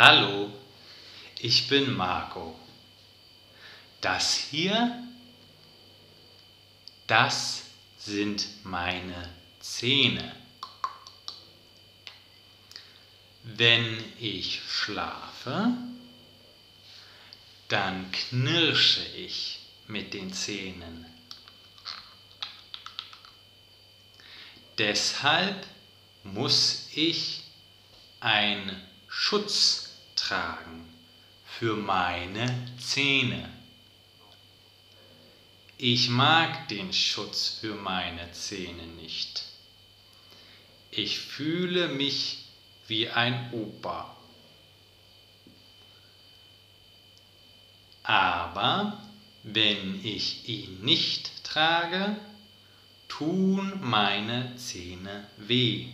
Hallo, ich bin Marco. Das hier, das sind meine Zähne. Wenn ich schlafe, dann knirsche ich mit den Zähnen. Deshalb muss ich einen Schutz tragen für meine Zähne. Ich mag den Schutz für meine Zähne nicht. Ich fühle mich wie ein Opa. Aber wenn ich ihn nicht trage, tun meine Zähne weh.